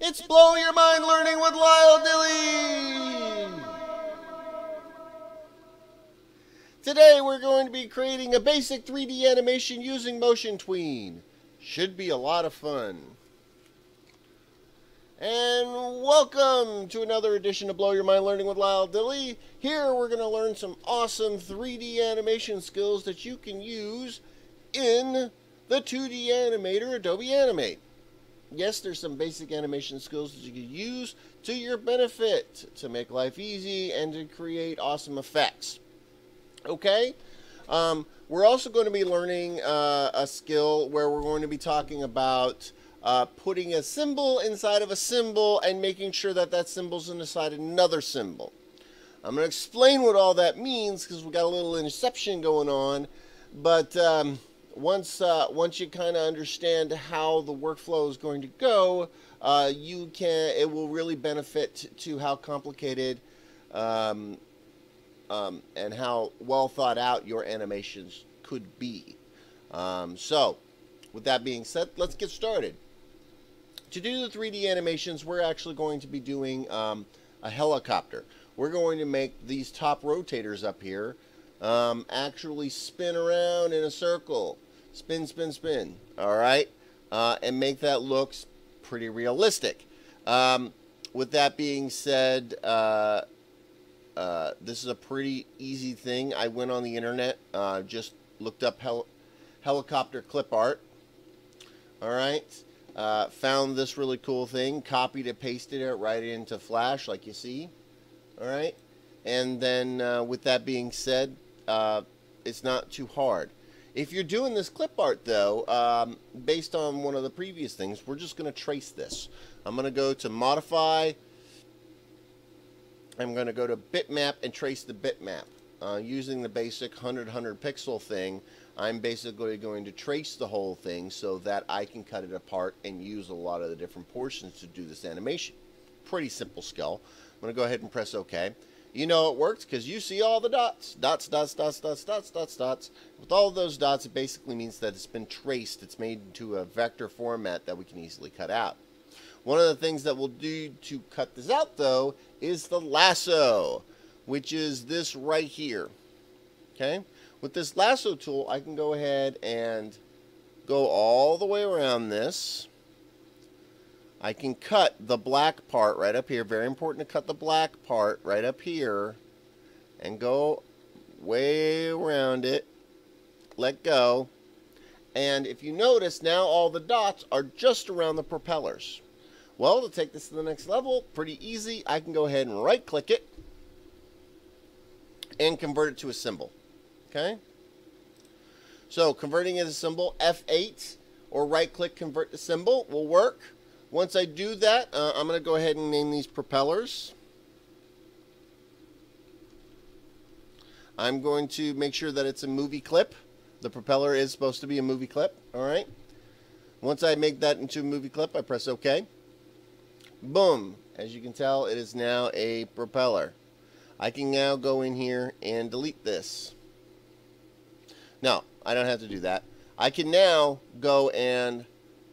It's Blow Your Mind Learning with Lyle Dilly! Today we're going to be creating a basic 3D animation using Motion Tween. Should be a lot of fun. And welcome to another edition of Blow Your Mind Learning with Lyle Dilly. Here we're going to learn some awesome 3D animation skills that you can use in the 2D Animator, Adobe Animate. Yes, there's some basic animation skills that you can use to your benefit to make life easy and to create awesome effects. Okay? We're also going to be learning a skill where we're going to be talking about putting a symbol inside of a symbol and making sure that that symbol's inside another symbol. I'm going to explain what all that means because we got a little interception going on, but once you kind of understand how the workflow is going to go, it will really benefit to how complicated and how well thought out your animations could be. So with that being said, let's get started. To do the 3D animations, we're actually going to be doing a helicopter. We're going to make these top rotators up here actually spin around in a circle. Spin, spin, spin. All right. And make that look pretty realistic. With that being said, this is a pretty easy thing. I went on the internet, just looked up helicopter clip art. All right. Found this really cool thing, copied it, pasted it right into Flash like you see. All right. And then with that being said, it's not too hard. If you're doing this clip art, though, based on one of the previous things, we're just going to trace this. I'm going to go to Modify. I'm going to go to Bitmap and trace the bitmap. Using the basic 100 pixel thing, I'm basically going to trace the whole thing so that I can cut it apart and use a lot of the different portions to do this animation. Pretty simple skill. I'm going to go ahead and press OK. You know it works because you see all the dots. Dots, dots, dots, dots, dots, dots, dots. With all those dots, it basically means that it's been traced. It's made into a vector format that we can easily cut out. One of the things that we'll do to cut this out, though, is the lasso, which is this right here. Okay? With this lasso tool, I can go ahead and go all the way around this. I can cut the black part right up here. Very important to cut the black part right up here and go way around it. Let go. And if you notice, now all the dots are just around the propellers. Well, to take this to the next level, pretty easy. I can go ahead and right click it and convert it to a symbol. Okay? So converting it to a symbol, F8 or right click convert to symbol will work. Once I do that, I'm going to go ahead and name these propellers. I'm going to make sure that it's a movie clip. The propeller is supposed to be a movie clip. All right. Once I make that into a movie clip, I press OK. Boom. As you can tell, it is now a propeller. I can now go in here and delete this. No, I don't have to do that. I can now go and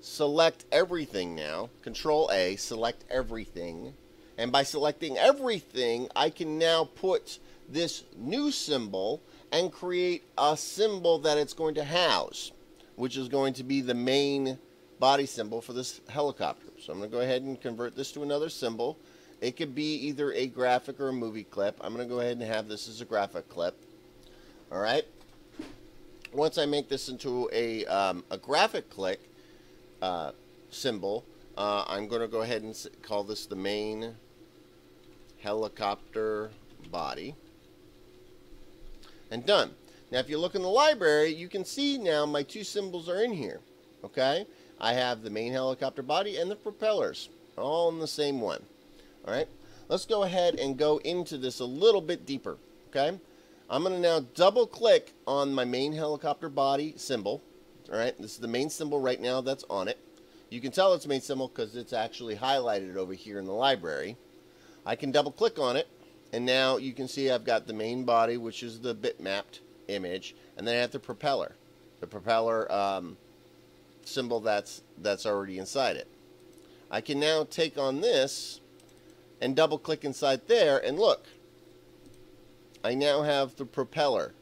select everything now. Control A, select everything. And by selecting everything, I can now put this new symbol and create a symbol that it's going to house, which is going to be the main body symbol for this helicopter. So I'm going to go ahead and convert this to another symbol. It could be either a graphic or a movie clip. I'm going to go ahead and have this as a graphic clip. All right. Once I make this into a graphic clip, symbol, I'm going to go ahead and call this the main helicopter body, and done. Now if you look in the library, you can see now my two symbols are in here. Okay, I have the main helicopter body and the propellers all in the same one. All right, let's go ahead and go into this a little bit deeper. Okay, I'm going to now double click on my main helicopter body symbol. All right, this is the main symbol right now that's on it. You can tell it's main symbol because it's actually highlighted over here in the library. I can double click on it, and now you can see I've got the main body, which is the bitmapped image, and then I have the propeller. The propeller symbol that's already inside it. I can now take on this and double click inside there, and look, I now have the propeller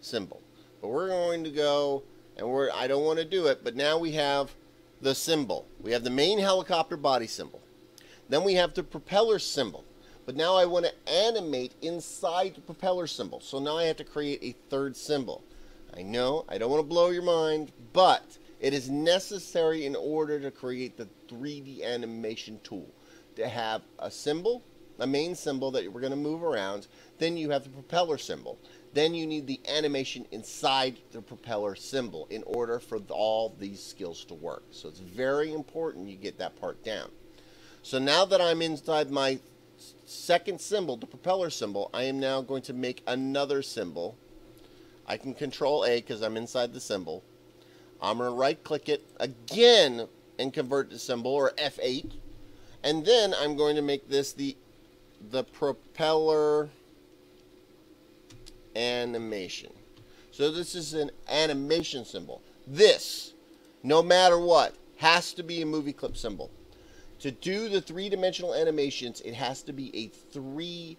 symbol. But we're going to go, and I don't want to do it, but now we have the symbol. We have the main helicopter body symbol. Then we have the propeller symbol. But now I want to animate inside the propeller symbol. So now I have to create a third symbol. I know, I don't want to blow your mind, but it is necessary in order to create the 3D animation tool. To have a symbol, a main symbol that we're going to move around, then you have the propeller symbol. Then you need the animation inside the propeller symbol in order for all these skills to work. So it's very important you get that part down. So now that I'm inside my second symbol, the propeller symbol, I am now going to make another symbol. I can control A because I'm inside the symbol. I'm going to right click it again and convert to symbol, or F8. And then I'm going to make this the propeller animation. So this is an animation symbol. This, no matter what, has to be a movie clip symbol. To do the three-dimensional animations, it has to be a 3D,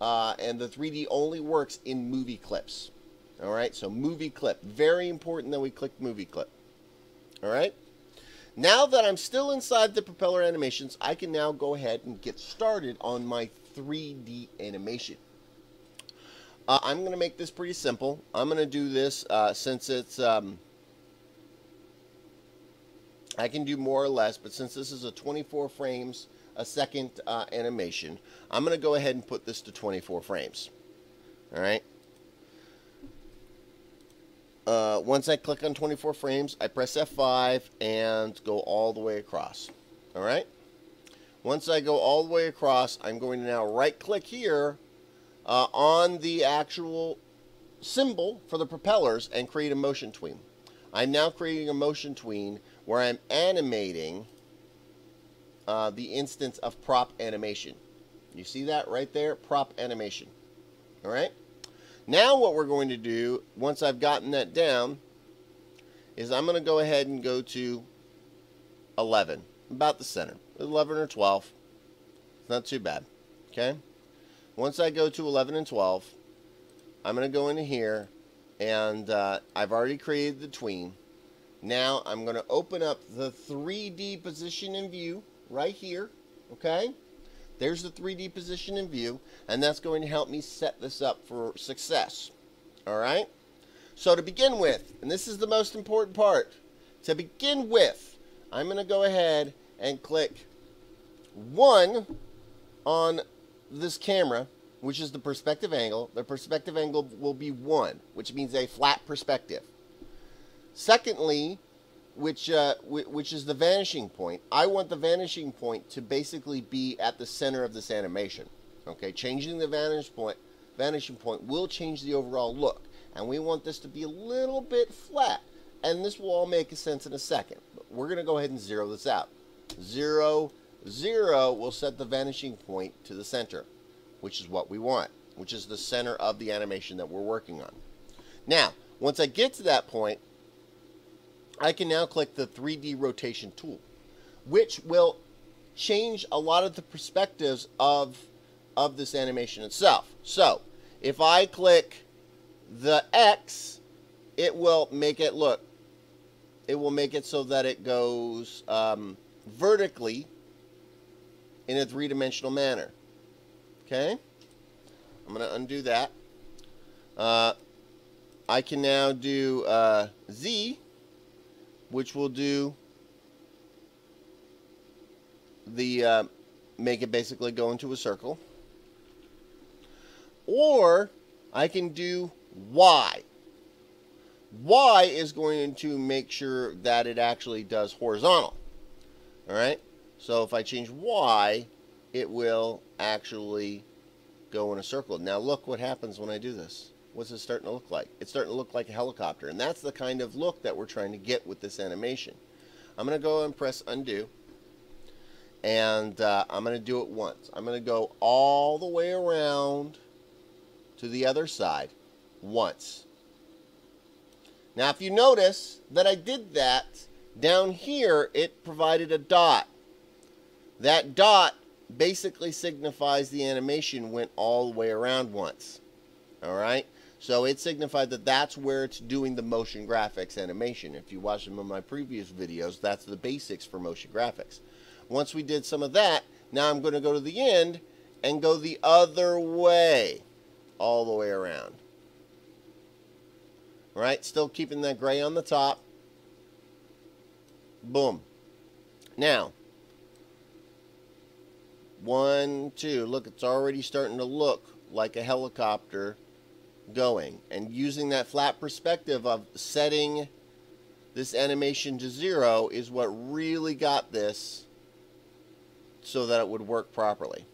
and the 3D only works in movie clips. All right, so movie clip. Very important that we click movie clip. All right. Now that I'm still inside the propeller animations, I can now go ahead and get started on my 3D animation. I'm going to make this pretty simple. I'm going to do this since it's... I can do more or less, but since this is a 24 frames a second animation, I'm going to go ahead and put this to 24 frames. All right. Once I click on 24 frames, I press F5 and go all the way across. All right. Once I go all the way across, I'm going to now right click here on the actual symbol for the propellers and create a motion tween. I'm now creating a motion tween where I'm animating the instance of prop animation. You see that right there? Prop animation. All right. Now what we're going to do, once I've gotten that down, is I'm going to go ahead and go to 11, about the center, 11 or 12. It's not too bad, okay? Once I go to 11 and 12, I'm going to go into here, and I've already created the tween. Now I'm going to open up the 3D position and view right here, okay? There's the 3D position in view, and that's going to help me set this up for success. All right? So to begin with, and this is the most important part, to begin with, I'm going to go ahead and click 1 on this camera, which is the perspective angle. The perspective angle will be 1, which means a flat perspective. Secondly, which is the vanishing point. I want the vanishing point to basically be at the center of this animation. Okay, changing the vanishing point will change the overall look. And we want this to be a little bit flat. And this will all make sense in a second. But we're going to go ahead and zero this out. 0, 0 will set the vanishing point to the center, which is what we want, which is the center of the animation that we're working on. Now, once I get to that point, I can now click the 3D rotation tool, which will change a lot of the perspectives of this animation itself. So if I click the X, it will make it look, it will make it so that it goes vertically in a three-dimensional manner. Okay, I'm going to undo that. I can now do Z, which will do the make it basically go into a circle, or I can do Y. Y is going to make sure that it actually does horizontal. All right, so if I change Y, it will actually go in a circle. Now look what happens when I do this. What's it starting to look like? It's starting to look like a helicopter, and that's the kind of look that we're trying to get with this animation. I'm going to go and press undo, and I'm going to do it once. I'm going to go all the way around to the other side once. Now, if you notice that I did that, Down here, it provided a dot. That dot basically signifies the animation went all the way around once. Alright? So it signified that that's where it's doing the motion graphics animation. If you watch some of my previous videos, that's the basics for motion graphics. Once we did some of that, now I'm going to go to the end and go the other way, all the way around. All right, still keeping that gray on the top. Boom. Now, 1, 2, look, it's already starting to look like a helicopter going, and using that flat perspective of setting this animation to 0 is what really got this so that it would work properly.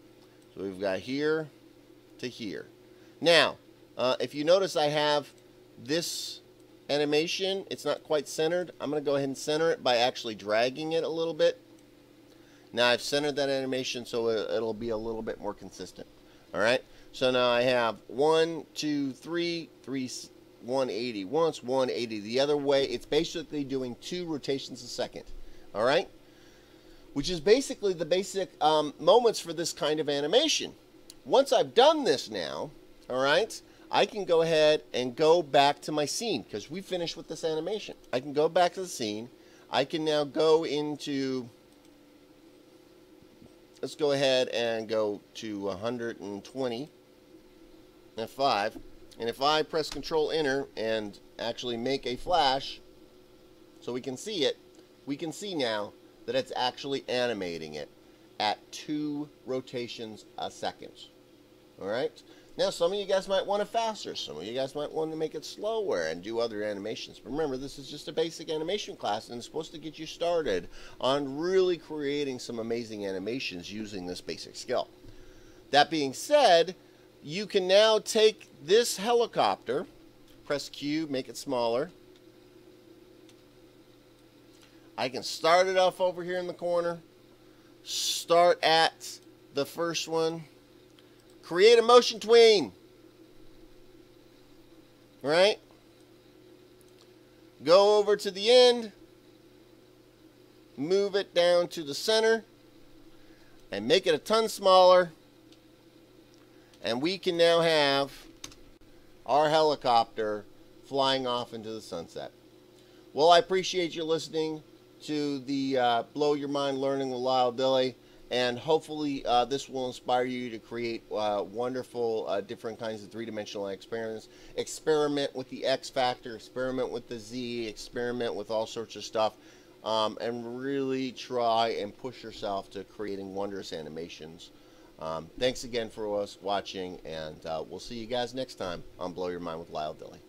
So we've got here to here. Now, if you notice, I have this animation. It's not quite centered. I'm going to go ahead and center it by actually dragging it a little bit. Now I've centered that animation so it'll be a little bit more consistent. All right. So now I have 1, 2, 3, 180 once, 180 the other way. It's basically doing 2 rotations a second. All right. Which is basically the basic moments for this kind of animation. Once I've done this now, all right, I can go ahead and go back to my scene because we finished with this animation. I can go back to the scene. I can now go into, let's go ahead and go to 120 and 5. And if I press Control-Enter and actually make a flash so we can see it, we can see now that it's actually animating it at 2 rotations a second. All right. Now, some of you guys might want it faster. Some of you guys might want to make it slower and do other animations. But remember, this is just a basic animation class, and it's supposed to get you started on really creating some amazing animations using this basic skill. That being said, you can now take this helicopter, press Q, make it smaller. I can start it off over here in the corner, start at the first one, create a motion tween, right? Go over to the end, move it down to the center, and make it a ton smaller, and we can now have our helicopter flying off into the sunset. Well, I appreciate you listening to the Blow Your Mind Learning with Lyle Dilly, and hopefully this will inspire you to create wonderful different kinds of three-dimensional experiments. Experiment with the X factor, experiment with the Z, experiment with all sorts of stuff, and really try and push yourself to creating wondrous animations. Thanks again for watching, and we'll see you guys next time on Blow Your Mind with Lyle Dilly.